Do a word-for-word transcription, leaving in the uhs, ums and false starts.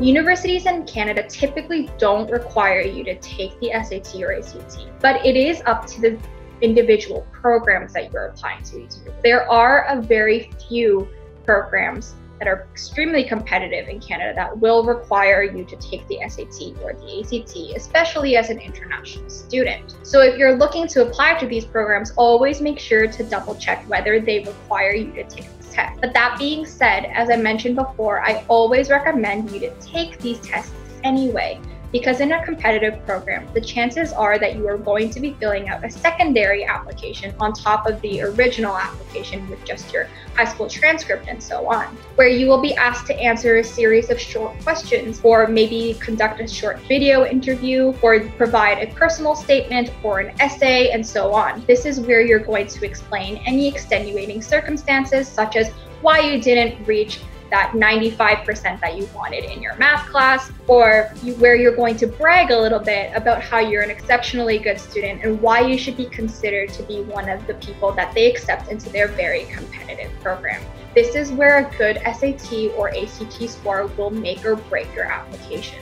Universities in Canada typically don't require you to take the S A T or A C T, but it is up to the individual programs that you're applying to. There are a very few programs that are extremely competitive in Canada that will require you to take the S A T or the A C T, especially as an international student. So if you're looking to apply to these programs, always make sure to double check whether they require you to take this test. But that being said, as I mentioned before, I always recommend you to take these tests anyway, because in a competitive program, the chances are that you are going to be filling out a secondary application on top of the original application with just your high school transcript and so on, where you will be asked to answer a series of short questions, or maybe conduct a short video interview, or provide a personal statement or an essay and so on. This is where you're going to explain any extenuating circumstances, such as why you didn't reach that ninety-five percent that you wanted in your math class, or you, where you're going to brag a little bit about how you're an exceptionally good student and why you should be considered to be one of the people that they accept into their very competitive program. This is where a good S A T or A C T score will make or break your application.